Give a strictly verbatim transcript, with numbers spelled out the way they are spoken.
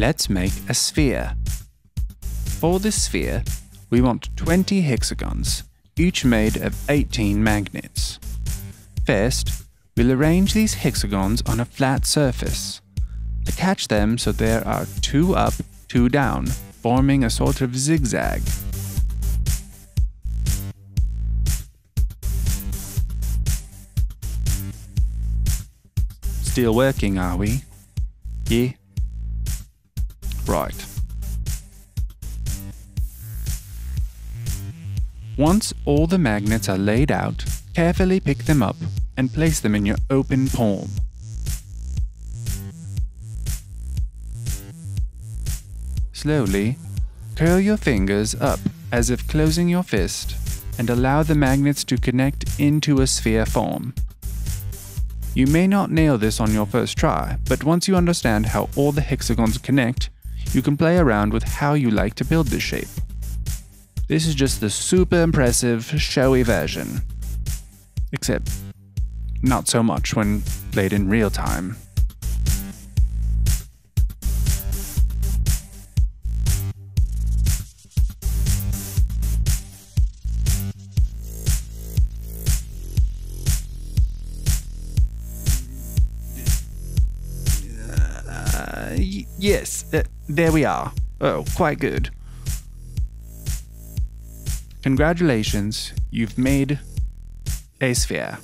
Let's make a sphere. For this sphere, we want twenty hexagons, each made of eighteen magnets. First, we'll arrange these hexagons on a flat surface. Attach them so there are two up, two down, forming a sort of zigzag. Still working, are we? Yeah. Right. Once all the magnets are laid out, carefully pick them up and place them in your open palm. Slowly, curl your fingers up as if closing your fist and allow the magnets to connect into a sphere form. You may not nail this on your first try, but once you understand how all the hexagons connect, you can play around with how you like to build this shape. This is just the super impressive, showy version. Except, not so much when played in real time. Yes, uh, there we are. Oh, quite good. Congratulations, you've made a sphere.